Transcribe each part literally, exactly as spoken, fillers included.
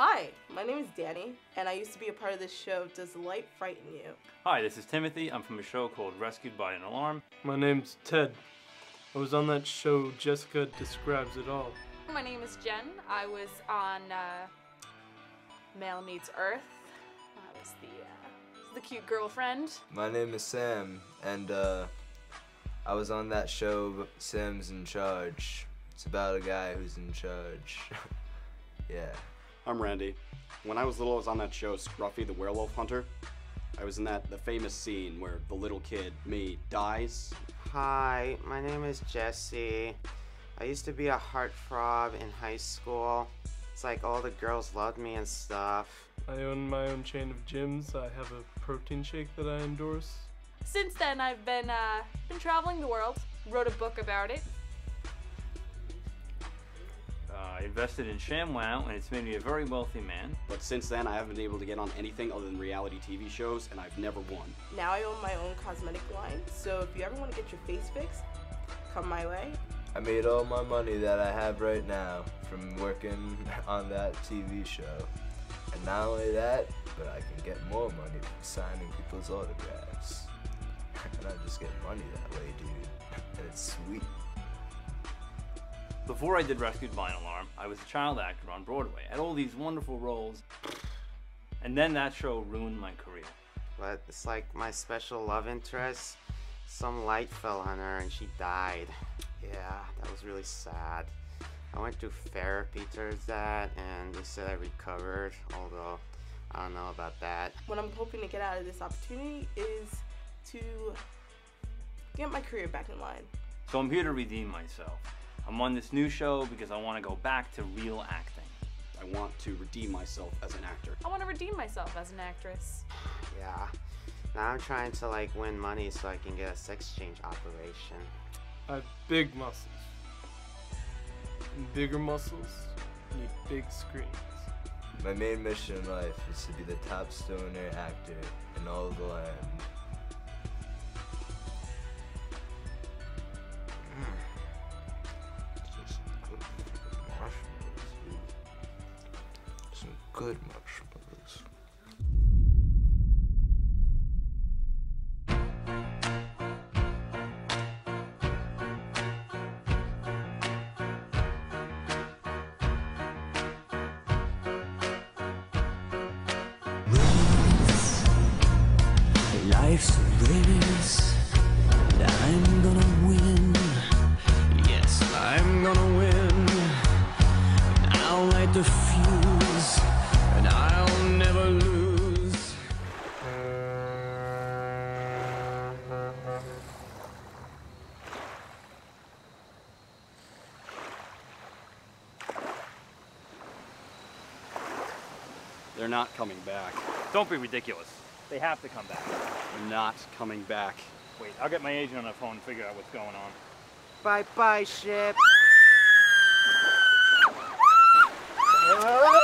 Hi, my name is Danny, and I used to be a part of this show, Does Light Frighten You? Hi, this is Timothy. I'm from a show called Rescued by an Alarm. My name's Ted. I was on that show, Jessica Describes It All. My name is Jen. I was on uh, Male Meets Earth. I was the, uh, the cute girlfriend. My name is Sam, and uh, I was on that show, Sam's in Charge. It's about a guy who's in charge. Yeah. I'm Randy. When I was little, I was on that show, Scruffy the Werewolf Hunter. I was in that the famous scene where the little kid, me, dies. Hi, my name is Jesse. I used to be a heart throb in high school. It's like all the girls loved me and stuff. I own my own chain of gyms. I have a protein shake that I endorse. Since then, I've been uh, been traveling the world. Wrote a book about it. I invested in ShamWow, and it's made me a very wealthy man. But since then, I haven't been able to get on anything other than reality T V shows, and I've never won. Now I own my own cosmetic line, so if you ever want to get your face fixed, come my way. I made all my money that I have right now from working on that T V show. And not only that, but I can get more money from signing people's autographs. And I just get money that way, dude. And it's sweet. Before I did Rescued by an Alarm, I was a child actor on Broadway. I had all these wonderful roles, and then that show ruined my career. But it's like my special love interest, some light fell on her and she died. Yeah, that was really sad. I went through therapy towards that, and they said I recovered, although I don't know about that. What I'm hoping to get out of this opportunity is to get my career back in line. So I'm here to redeem myself. I'm on this new show because I want to go back to real acting. I want to redeem myself as an actor. I want to redeem myself as an actress. Yeah. Now I'm trying to like win money so I can get a sex change operation. I have big muscles. And bigger muscles need big screens. My main mission in life is to be the top stoner actor in all of the land. Good marshmallows. Life's a race that I'm gonna win. Yes, I'm gonna win. I'll light the fuse. And I'll never lose. They're not coming back. Don't be ridiculous. They have to come back. They're not coming back. Wait, I'll get my agent on the phone and figure out what's going on. Bye-bye, ship. uh I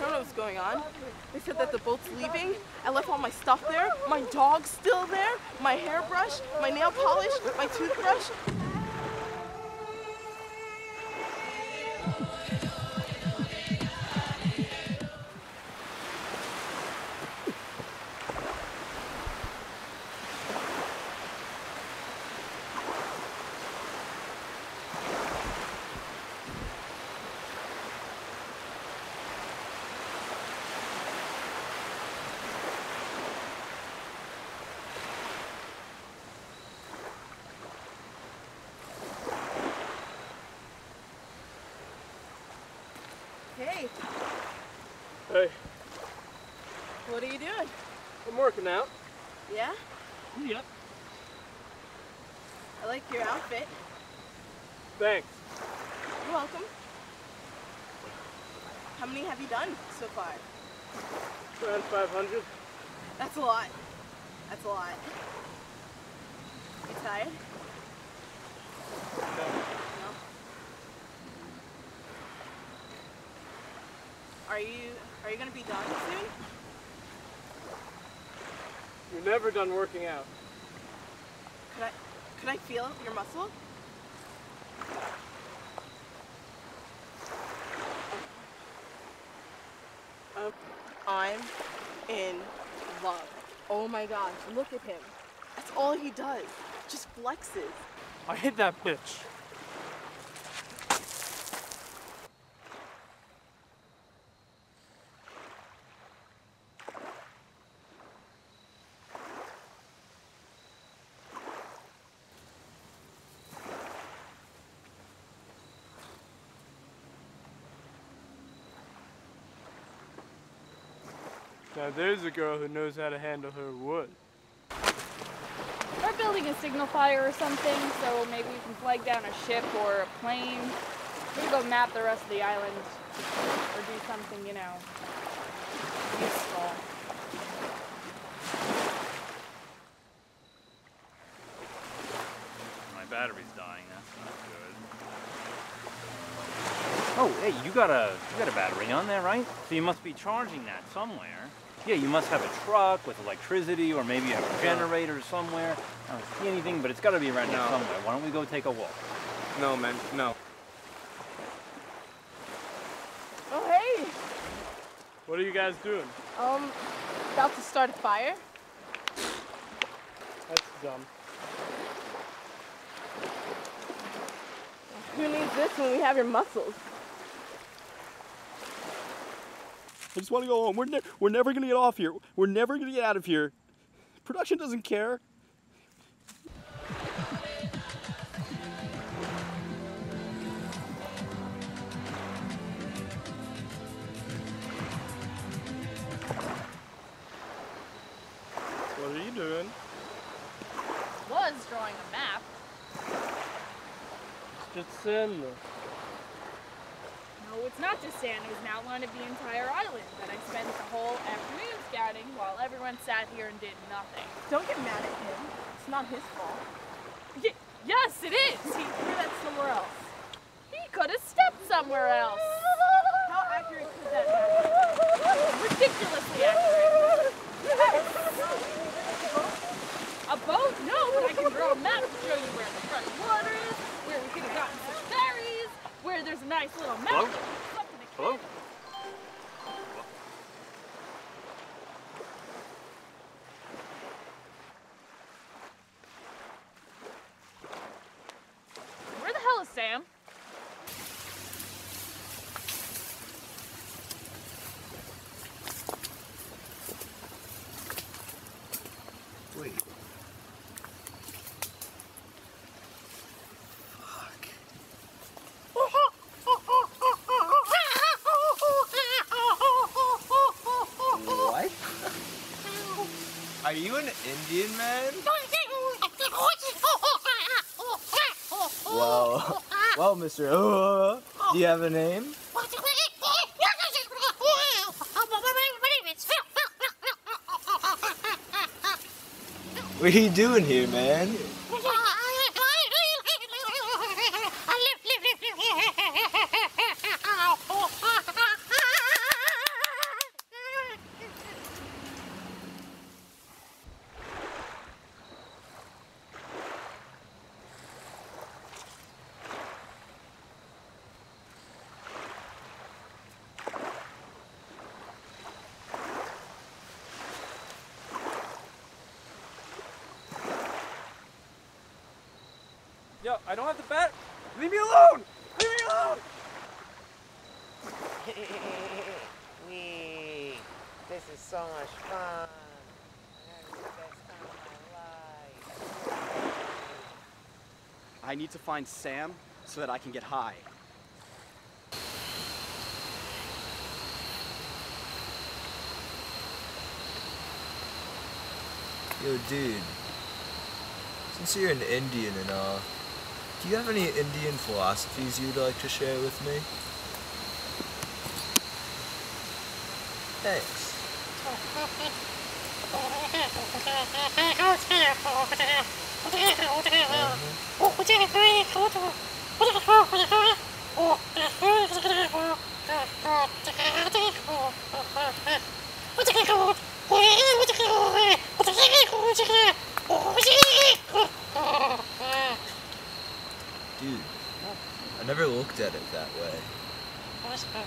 don't know what's going on. They said that the boat's leaving. I left all my stuff there. My dog's still there. My hairbrush, my nail polish, my toothbrush. Hey. Hey. What are you doing? I'm working out. Yeah? Yep. I like your outfit. Thanks. You're welcome. How many have you done so far? Around five hundred. That's a lot. That's a lot. You tired? No. Are you are you gonna be done soon? You're never done working out. Could I could I feel your muscle? Um, I'm in love. Oh my gosh, look at him. That's all he does. Just flexes. I hit that bitch. Now there's a girl who knows how to handle her wood. We're building a signal fire or something, so maybe we can flag down a ship or a plane. We can go map the rest of the island or do something, you know, useful. My battery's dying, that's not good. Oh, hey, you got a you got a battery on there, right? So you must be charging that somewhere. Yeah, you must have a truck with electricity, or maybe you have a generator somewhere. I don't see anything, but it's got to be around here somewhere. Why don't we go take a walk? No, man, no. Oh, hey! What are you guys doing? Um, about to start a fire. That's dumb. Who needs this when we have your muscles? I just want to go home. We're, ne we're never going to get off here. We're never going to get out of here. Production doesn't care. What are you doing? Was drawing a map. It's just sand. No, it's not just sand. It was an outline of the entire island that I spent the whole afternoon scouting while everyone sat here and did nothing. Don't get mad at him. It's not his fault. Y yes, it is. He threw that somewhere else. He could have stepped somewhere else. How accurate could that be? Ridiculously accurate. A boat? No, but I can draw a map to show you where the fresh water is, where we could have gotten some berries, where there's a nice little mountain. Hello? Hello? Where the hell is Sam? Wait. Are you an Indian man? Well, well, Mister Uh, do you have a name? What are you doing here, man? Yo, I don't have the bat. Leave me alone! Leave me alone! Wee, this is so much fun. I'm having the best time of my life. I need to find Sam so that I can get high. Yo, dude. Since you're an Indian and all, do you have any Indian philosophies you'd like to share with me? Thanks. Mm-hmm. looked at it that way. What the?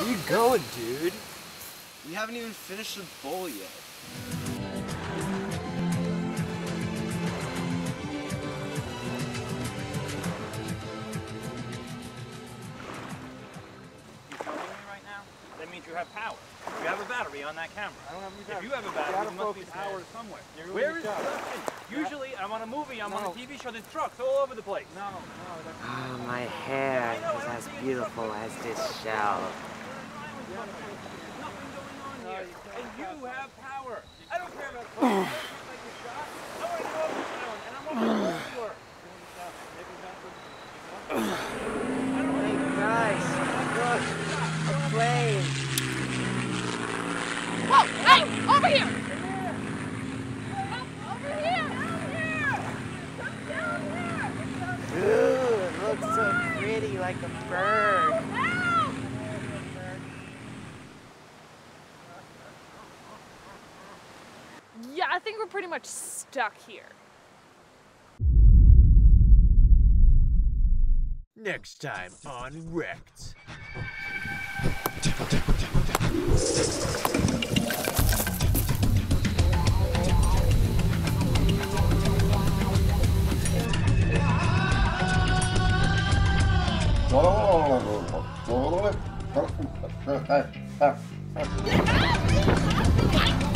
Where are you going, dude? We haven't even finished the bowl yet. You're filming me right now? That means you have power. You have a battery on that camera. I don't have any battery. If you have a battery, there must be power somewhere. Where is Justin? Usually, I'm on a movie, I'm no. on a T V show, there's trucks all over the place. No, no, that's oh, my hair is as beautiful as this shell. And you have power. I don't care about the power. I want to go over the town, and I'm over the floor. Oh my gosh. A plane. Whoa! Hey! Over here! Over here! Down here! Come down here! Ooh, it looks so pretty, like a bird. Help! Yeah, I think we're pretty much stuck here. Next time on Wrecked.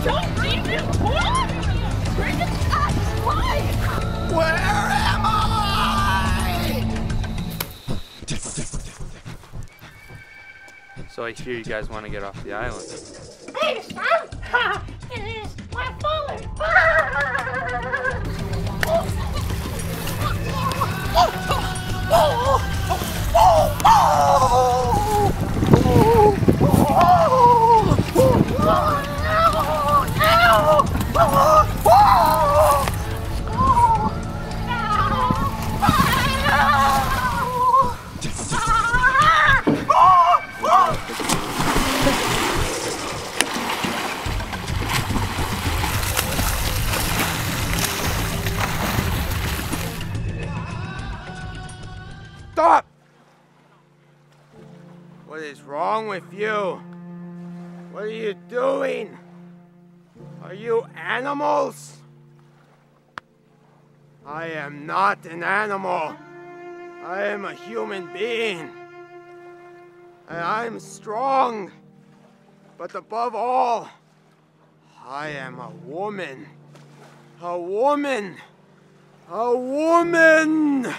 Don't leave him! Bring him up! Why? Where am I? So I hear you guys want to get off the island. Hey, son! It is my father! Stop! What is wrong with you? What are you doing? Are you animals? I am not an animal. I am a human being. And I'm strong. But above all, I am a woman. A woman. A woman!